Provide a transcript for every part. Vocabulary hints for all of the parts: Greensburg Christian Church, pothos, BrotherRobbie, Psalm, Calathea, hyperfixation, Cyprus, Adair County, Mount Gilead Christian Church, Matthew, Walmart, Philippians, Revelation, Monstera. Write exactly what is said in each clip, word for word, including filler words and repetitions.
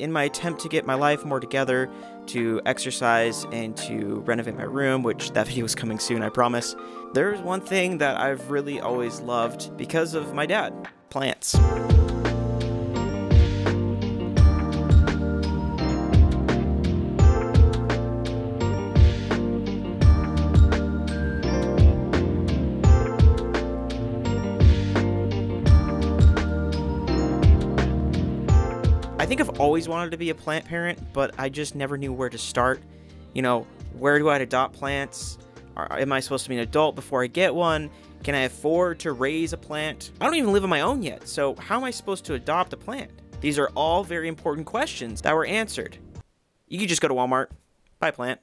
In my attempt to get my life more together, to exercise and to renovate my room, which that video is coming soon, I promise, there is one thing that I've really always loved because of my dad: plants. I think I've always wanted to be a plant parent, but I just never knew where to start. You know, where do I adopt plants? Am I supposed to be an adult before I get one? Can I afford to raise a plant? I don't even live on my own yet, so how am I supposed to adopt a plant? These are all very important questions that were answered. You could just go to Walmart, buy a plant.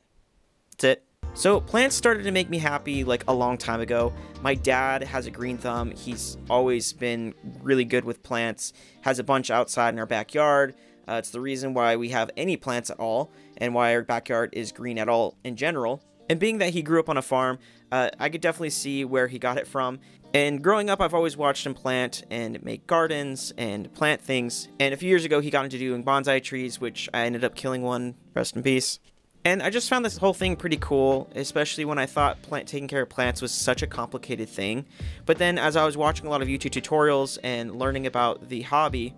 That's it. So plants started to make me happy like a long time ago. My dad has a green thumb. He's always been really good with plants, has a bunch outside in our backyard. Uh, it's the reason why we have any plants at all and why our backyard is green at all in general. And being that he grew up on a farm, uh, I could definitely see where he got it from. And growing up, I've always watched him plant and make gardens and plant things. And a few years ago, he got into doing bonsai trees, which I ended up killing one. Rest in peace. And I just found this whole thing pretty cool, especially when I thought plant taking care of plants was such a complicated thing. But then as I was watching a lot of YouTube tutorials and learning about the hobby,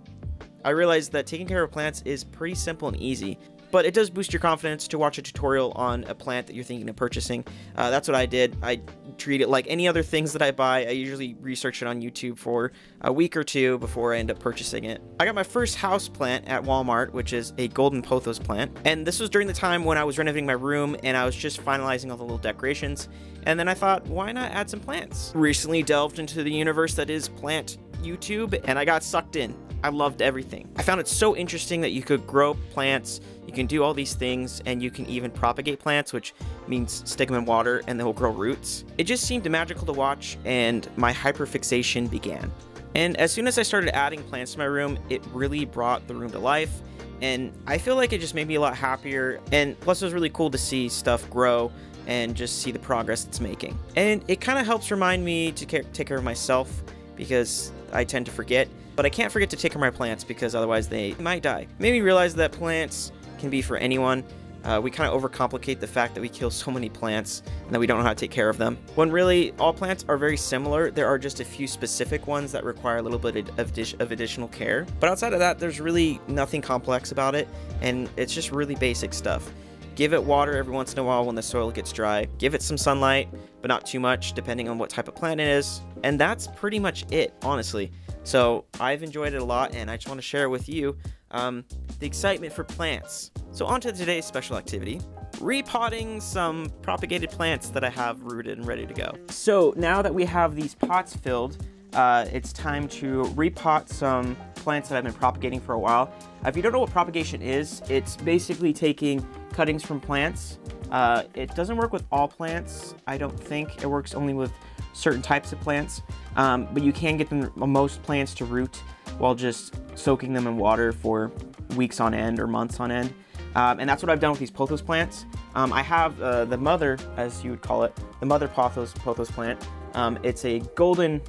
I realized that taking care of plants is pretty simple and easy. But it does boost your confidence to watch a tutorial on a plant that you're thinking of purchasing. Uh, that's what I did. I treat it like any other things that I buy. I usually research it on YouTube for a week or two before I end up purchasing it. I got my first house plant at Walmart, which is a golden pothos plant. And this was during the time when I was renovating my room and I was just finalizing all the little decorations. And then I thought, why not add some plants? Recently delved into the universe that is plant YouTube, and I got sucked in. I loved everything. I found it so interesting that you could grow plants, you can do all these things, and you can even propagate plants, which means stick them in water and they'll grow roots. It just seemed magical to watch, and my hyperfixation began. And as soon as I started adding plants to my room, it really brought the room to life, and I feel like it just made me a lot happier. And plus it was really cool to see stuff grow and just see the progress it's making. And it kind of helps remind me to care take care of myself, because I tend to forget, but I can't forget to take care of my plants because otherwise they might die. It made me realize that plants can be for anyone. Uh, we kind of overcomplicate the fact that we kill so many plants and that we don't know how to take care of them, when really all plants are very similar. There are just a few specific ones that require a little bit of, dish of additional care. But outside of that, there's really nothing complex about it, and it's just really basic stuff. Give it water every once in a while when the soil gets dry. Give it some sunlight, but not too much, depending on what type of plant it is. And that's pretty much it, honestly. So I've enjoyed it a lot, and I just want to share with you um, the excitement for plants. So on to today's special activity: repotting some propagated plants that I have rooted and ready to go. So now that we have these pots filled, uh, it's time to repot some plants that I've been propagating for a while. If you don't know what propagation is, it's basically taking cuttings from plants. Uh, it doesn't work with all plants, I don't think. It works only with certain types of plants, um, but you can get them, most plants, to root while just soaking them in water for weeks on end or months on end. Um, and that's what I've done with these pothos plants. Um, I have uh, the mother, as you would call it, the mother pothos, pothos plant. Um, it's a golden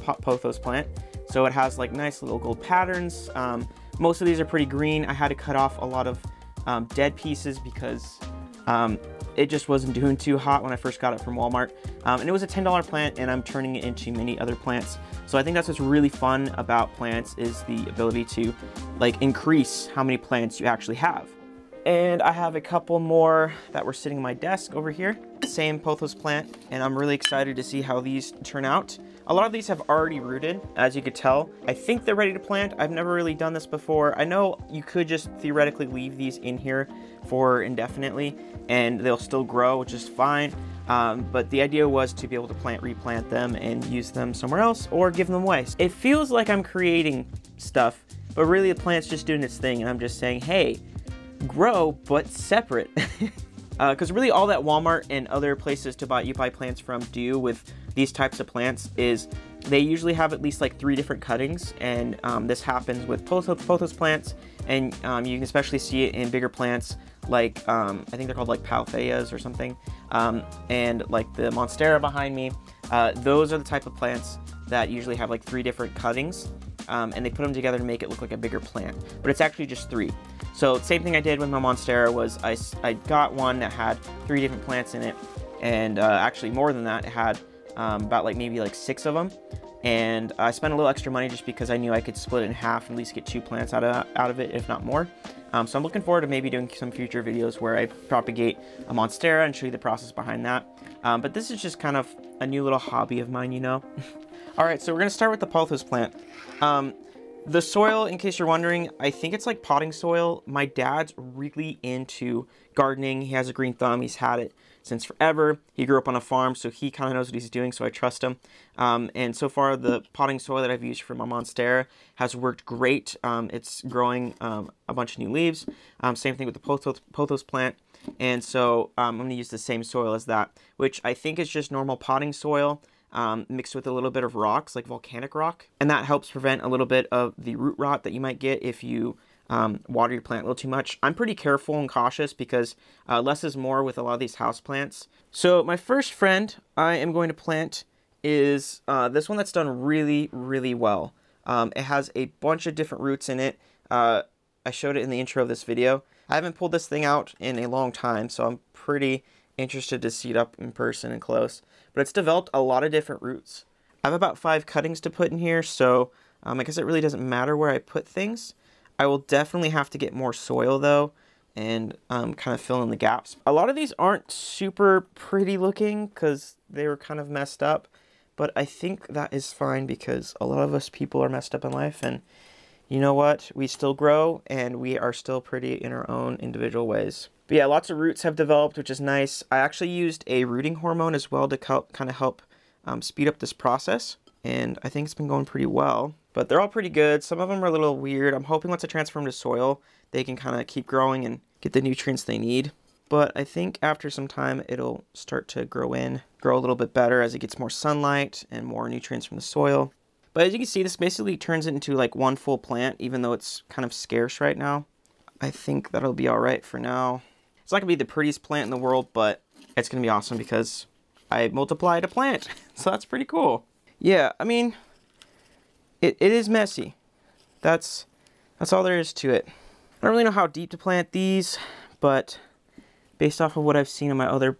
pothos plant, so it has like nice little gold patterns. Um, most of these are pretty green. I had to cut off a lot of Um, dead pieces because um, it just wasn't doing too hot when I first got it from Walmart. Um, and it was a ten dollar plant, and I'm turning it into many other plants. So I think that's what's really fun about plants, is the ability to like increase how many plants you actually have. And I have a couple more that were sitting on my desk over here. Same pothos plant, and I'm really excited to see how these turn out. A lot of these have already rooted, as you could tell. I think they're ready to plant. I've never really done this before. I know you could just theoretically leave these in here for indefinitely and they'll still grow, which is fine. Um, but the idea was to be able to plant, replant them and use them somewhere else or give them away. It feels like I'm creating stuff, but really the plant's just doing its thing and I'm just saying, hey, grow, but separate. Because uh, really all that Walmart and other places to buy you buy plants from do with these types of plants is they usually have at least like three different cuttings, and um, this happens with pothos, pothos plants, and um, you can especially see it in bigger plants like um, I think they're called like Calatheas or something, um, and like the Monstera behind me. Uh, those are the type of plants that usually have like three different cuttings. um, and they put them together to make it look like a bigger plant, but it's actually just three. So same thing I did with my Monstera was I, I got one that had three different plants in it, and uh, actually more than that, it had um, about like maybe like six of them. And I spent a little extra money just because I knew I could split it in half and at least get two plants out of, out of it, if not more. Um, so I'm looking forward to maybe doing some future videos where I propagate a Monstera and show you the process behind that. Um, but this is just kind of a new little hobby of mine, you know. All right, so we're gonna start with the pothos plant. Um, the soil, in case you're wondering, I think it's like potting soil. My dad's really into gardening. He has a green thumb, he's had it since forever. He grew up on a farm, so he kind of knows what he's doing, so I trust him. Um, and so far, the potting soil that I've used for my Monstera has worked great. Um, it's growing um, a bunch of new leaves. Um, same thing with the pothos, pothos plant. And so um, I'm gonna use the same soil as that, which I think is just normal potting soil um, mixed with a little bit of rocks, like volcanic rock. And that helps prevent a little bit of the root rot that you might get if you Um, water your plant a little too much. I'm pretty careful and cautious because uh, less is more with a lot of these house plants. So my first friend I am going to plant is uh, this one that's done really, really well. Um, it has a bunch of different roots in it. Uh, I showed it in the intro of this video. I haven't pulled this thing out in a long time, so I'm pretty interested to see it up in person and close. But it's developed a lot of different roots. I have about five cuttings to put in here, so um, I guess it really doesn't matter where I put things. I will definitely have to get more soil though and um, kind of fill in the gaps. A lot of these aren't super pretty looking because they were kind of messed up, but I think that is fine because a lot of us people are messed up in life, and you know what? We still grow and we are still pretty in our own individual ways. But yeah, lots of roots have developed, which is nice. I actually used a rooting hormone as well to kind of help um, speed up this process, and I think it's been going pretty well. But they're all pretty good. Some of them are a little weird. I'm hoping once I transfer them to soil, they can kind of keep growing and get the nutrients they need. But I think after some time, it'll start to grow in, grow a little bit better as it gets more sunlight and more nutrients from the soil. But as you can see, this basically turns it into like one full plant, even though it's kind of scarce right now. I think that'll be all right for now. It's not gonna be the prettiest plant in the world, but it's gonna be awesome because I multiplied a plant. So that's pretty cool. Yeah, I mean, It, it is messy. That's that's all there is to it. I don't really know how deep to plant these, but based off of what I've seen in my other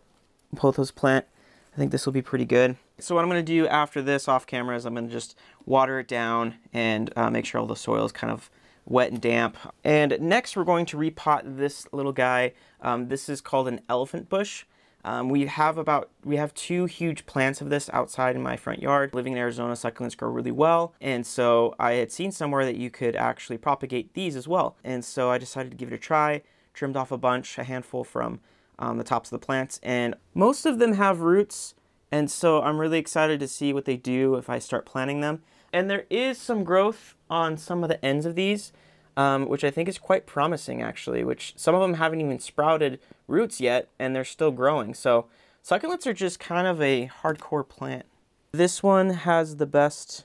pothos plant, I think this will be pretty good. So what I'm gonna do after this off camera is I'm gonna just water it down and uh, make sure all the soil is kind of wet and damp. And next we're going to repot this little guy. Um, this is called an elephant bush. Um, we have about, we have two huge plants of this outside in my front yard. Living in Arizona, succulents grow really well. And so I had seen somewhere that you could actually propagate these as well. And so I decided to give it a try, trimmed off a bunch, a handful from um, the tops of the plants. And most of them have roots. And so I'm really excited to see what they do if I start planting them. And there is some growth on some of the ends of these, um, which I think is quite promising actually, which some of them haven't even sprouted roots yet, and they're still growing. So succulents are just kind of a hardcore plant. This one has the best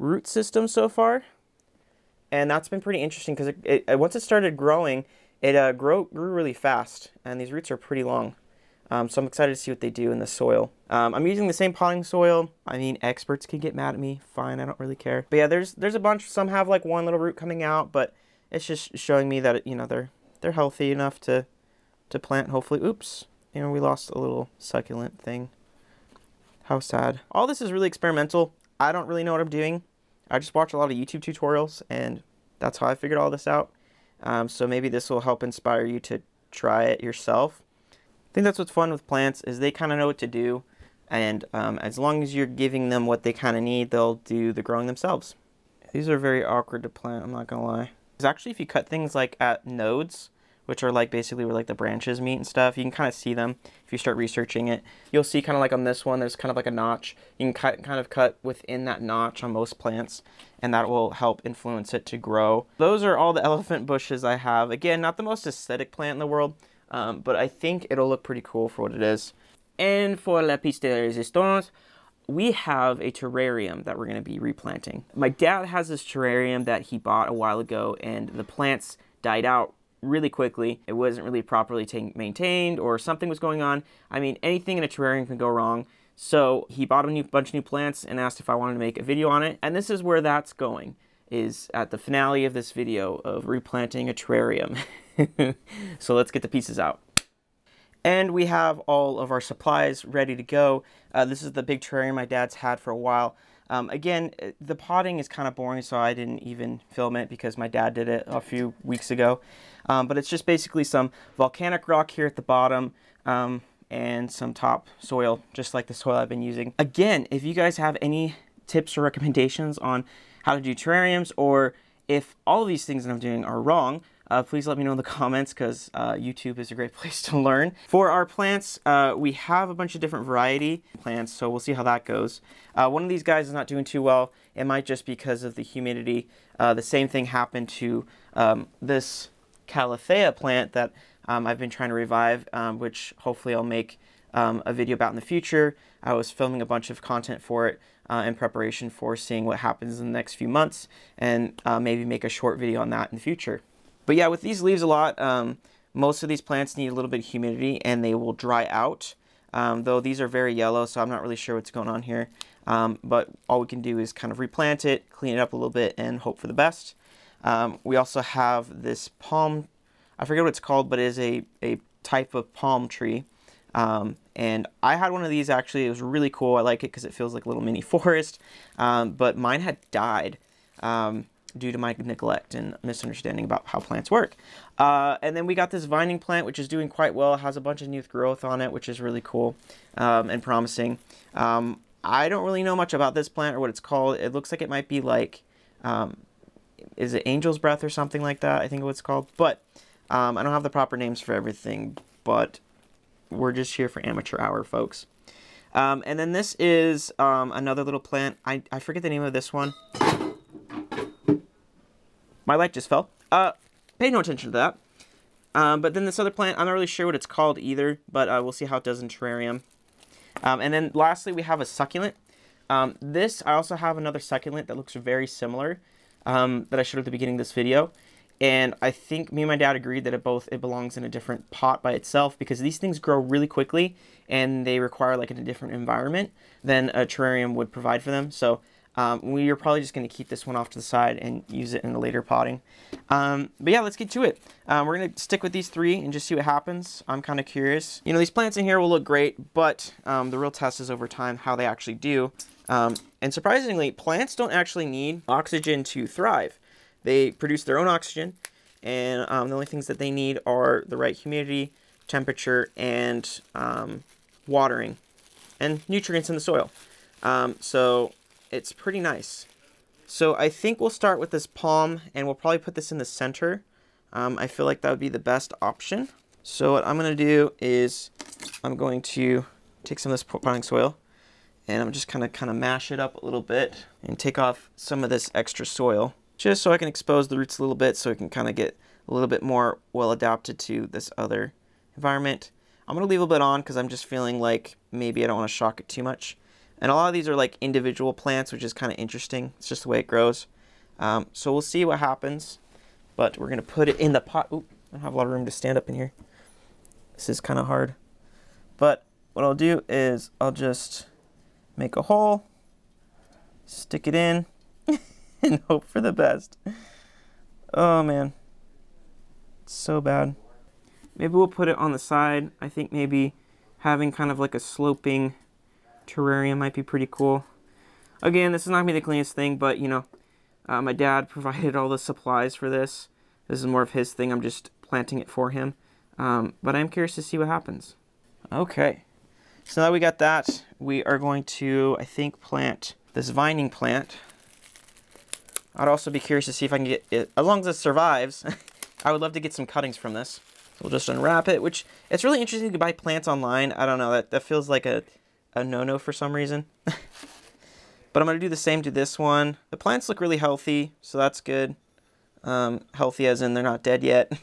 root system so far, and that's been pretty interesting because it, it, once it started growing, it uh, grow, grew really fast, and these roots are pretty long. Um, so I'm excited to see what they do in the soil. Um, I'm using the same potting soil. I mean, experts can get mad at me. Fine, I don't really care. But yeah, there's there's a bunch. Some have like one little root coming out, but it's just showing me that, you know, they're they're healthy enough to to plant, hopefully. Oops, you know, we lost a little succulent thing. How sad. All this is really experimental. I don't really know what I'm doing. I just watch a lot of YouTube tutorials, and that's how I figured all this out. Um, so maybe this will help inspire you to try it yourself. I think that's what's fun with plants is they kind of know what to do, and um, as long as you're giving them what they kind of need, they'll do the growing themselves. These are very awkward to plant, I'm not gonna lie. Because actually if you cut things like at nodes, which are like basically where like the branches meet and stuff. You can kind of see them if you start researching it. You'll see kind of like on this one, there's kind of like a notch. You can cut, kind of cut within that notch on most plants, and that will help influence it to grow. Those are all the elephant bushes I have. Again, not the most aesthetic plant in the world, um, but I think it'll look pretty cool for what it is. And for la piste de resistance, we have a terrarium that we're gonna be replanting. My dad has this terrarium that he bought a while ago, and the plants died out really quickly. It wasn't really properly maintained, or something was going on. I mean, anything in a terrarium can go wrong. So he bought a new bunch of new plants and asked if I wanted to make a video on it. And this is where that's going. is at the finale of this video of replanting a terrarium. So let's get the pieces out. And we have all of our supplies ready to go. Uh, this is the big terrarium my dad's had for a while. Um, again, the potting is kind of boring, so I didn't even film it because my dad did it a few weeks ago. Um, but it's just basically some volcanic rock here at the bottom um, and some top soil, just like the soil I've been using. Again, if you guys have any tips or recommendations on how to do terrariums, or if all of these things that I'm doing are wrong, Uh, please let me know in the comments, because uh, YouTube is a great place to learn. For our plants, uh, we have a bunch of different variety plants, so we'll see how that goes. Uh, one of these guys is not doing too well. It might just be because of the humidity. Uh, the same thing happened to um, this Calathea plant that um, I've been trying to revive, um, which hopefully I'll make um, a video about in the future. I was filming a bunch of content for it uh, in preparation for seeing what happens in the next few months, and uh, maybe make a short video on that in the future. But yeah, with these leaves a lot, um, most of these plants need a little bit of humidity and they will dry out, um, though these are very yellow, so I'm not really sure what's going on here. Um, but all we can do is kind of replant it, clean it up a little bit, and hope for the best. Um, we also have this palm, I forget what it's called, but it is a, a type of palm tree. Um, and I had one of these actually. It was really cool. I like it because it feels like a little mini forest, um, but mine had died. Um, due to my neglect and misunderstanding about how plants work. Uh, and then we got this vining plant, which is doing quite well. It has a bunch of new growth on it, which is really cool um, and promising. Um, I don't really know much about this plant or what it's called. It looks like it might be like, um, is it angel's breath or something like that? I think what it's called, but um, I don't have the proper names for everything, but we're just here for amateur hour, folks. Um, and then this is um, another little plant. I, I forget the name of this one. My light just fell. Uh, pay no attention to that. Um, but then this other plant, I'm not really sure what it's called either, but uh, we'll see how it does in terrarium. Um, and then lastly, we have a succulent. Um, this, I also have another succulent that looks very similar um, that I showed at the beginning of this video. And I think me and my dad agreed that it both it belongs in a different pot by itself, because these things grow really quickly and they require like a different environment than a terrarium would provide for them. So Um, we are probably just going to keep this one off to the side and use it in the later potting. Um, but yeah, let's get to it. Um, we're going to stick with these three and just see what happens. I'm kind of curious. You know, these plants in here will look great, but um, the real test is over time how they actually do. Um, and surprisingly, plants don't actually need oxygen to thrive. They produce their own oxygen, and um, the only things that they need are the right humidity, temperature, and um, watering, and nutrients in the soil. Um, so... It's pretty nice. So I think we'll start with this palm, and we'll probably put this in the center. Um, I feel like that would be the best option. So what I'm gonna do is I'm going to take some of this potting soil, and I'm just kinda, kinda mash it up a little bit and take off some of this extra soil, just so I can expose the roots a little bit so it can kinda get a little bit more well adapted to this other environment. I'm gonna leave a bit on because I'm just feeling like maybe I don't wanna shock it too much. And a lot of these are like individual plants, which is kind of interesting. It's just the way it grows. Um, so we'll see what happens, but we're gonna put it in the pot. Oop, I don't have a lot of room to stand up in here. This is kind of hard. But what I'll do is I'll just make a hole, stick it in, and hope for the best. Oh man, it's so bad. Maybe we'll put it on the side. I think maybe having kind of like a sloping terrarium might be pretty cool. Again, this is not gonna be the cleanest thing, but you know, uh, my dad provided all the supplies for this. This is more of his thing. I'm just planting it for him. Um, but I'm curious to see what happens. Okay, so now we got that. We are going to, I think, plant this vining plant. I'd also be curious to see if I can get it, as long as it survives. I would love to get some cuttings from this. We'll just unwrap it, which it's really interesting to buy plants online. I don't know, that, that feels like a a no-no for some reason. But I'm gonna do the same to this one. The plants look really healthy, so that's good. Um, healthy as in they're not dead yet.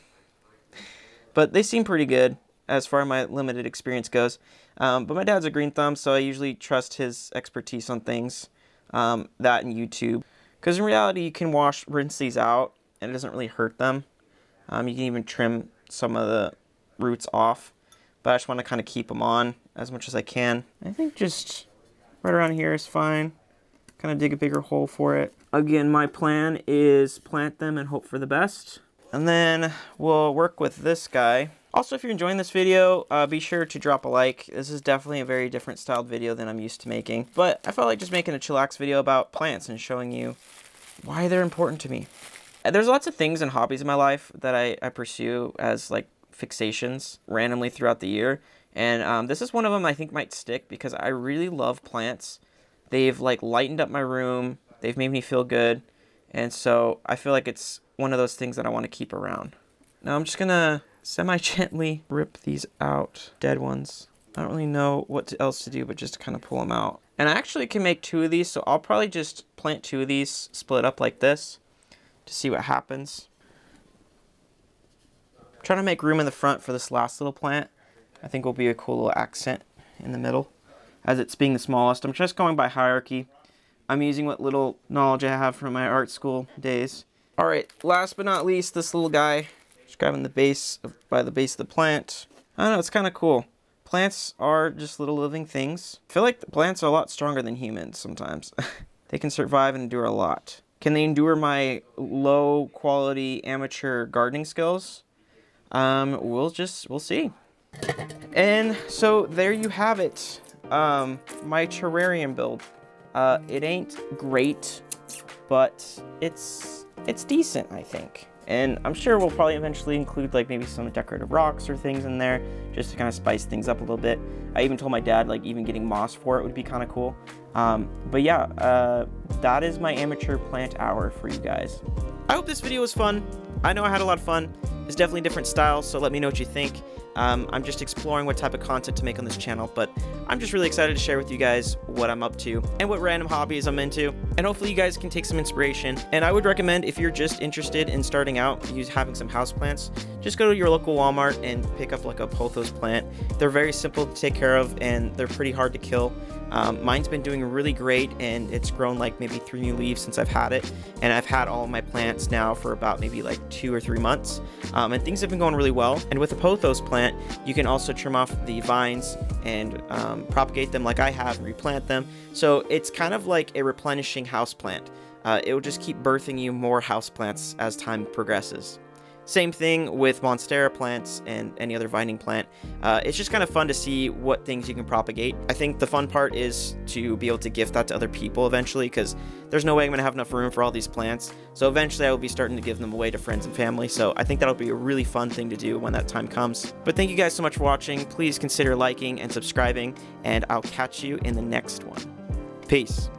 But they seem pretty good as far as my limited experience goes. Um, but my dad's a green thumb, so I usually trust his expertise on things, um, that and YouTube. Because in reality, you can wash, rinse these out, and it doesn't really hurt them. Um, you can even trim some of the roots off. But I just want to kind of keep them on as much as I can. I think just right around here is fine. kind of dig a bigger hole for it. Again, my plan is plant them and hope for the best. And then we'll work with this guy. Also, if you're enjoying this video, uh, be sure to drop a like. This is definitely a very different styled video than I'm used to making, but I felt like just making a chillax video about plants and showing you why they're important to me. There's lots of things and hobbies in my life that I, I pursue as like fixations randomly throughout the year. And um, this is one of them I think might stick because I really love plants. They've like lightened up my room. They've made me feel good. And so I feel like it's one of those things that I want to keep around. Now I'm just gonna semi-gently rip these out, dead ones. I don't really know what else to do, but just to kind of pull them out. And I actually can make two of these, so I'll probably just plant two of these, split up like this, to see what happens. I'm trying to make room in the front for this last little plant. I think will be a cool little accent in the middle, as it's being the smallest. I'm just going by hierarchy. I'm using what little knowledge I have from my art school days. All right, last but not least, this little guy. Just grabbing the base of, by the base of the plant. I don't know, it's kind of cool. Plants are just little living things. I feel like the plants are a lot stronger than humans sometimes. They can survive and endure a lot. Can they endure my low quality amateur gardening skills? Um, we'll just, we'll see. And so there you have it. Um, my terrarium build. Uh, it ain't great, but it's, it's decent, I think. And I'm sure we'll probably eventually include like maybe some decorative rocks or things in there just to kind of spice things up a little bit. I even told my dad like even getting moss for it would be kind of cool. Um, but yeah, uh, that is my amateur plant hour for you guys. I hope this video was fun. I know I had a lot of fun. It's definitely different styles, so let me know what you think. Um, I'm just exploring what type of content to make on this channel, but I'm just really excited to share with you guys what I'm up to and what random hobbies I'm into. And hopefully you guys can take some inspiration. And I would recommend if you're just interested in starting out you having some houseplants, just go to your local Walmart and pick up like a pothos plant. They're very simple to take care of and they're pretty hard to kill. Um, mine's been doing really great and it's grown like maybe three new leaves since I've had it. And I've had all my plants now for about maybe like two or three months. Um, and things have been going really well. And with a pothos plant, you can also trim off the vines and um, propagate them like I have and replant them. So it's kind of like a replenishing houseplant. Uh, it will just keep birthing you more houseplants as time progresses. Same thing with Monstera plants and any other vining plant. Uh, it's just kind of fun to see what things you can propagate. I think the fun part is to be able to gift that to other people eventually because there's no way I'm going to have enough room for all these plants. So eventually I will be starting to give them away to friends and family. So I think that'll be a really fun thing to do when that time comes. But thank you guys so much for watching. Please consider liking and subscribing and I'll catch you in the next one. Peace.